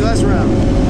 last round.